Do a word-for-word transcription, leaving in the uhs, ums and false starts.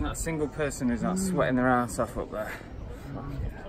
Not a single person who's not sweating their ass off up there. Fuck yeah.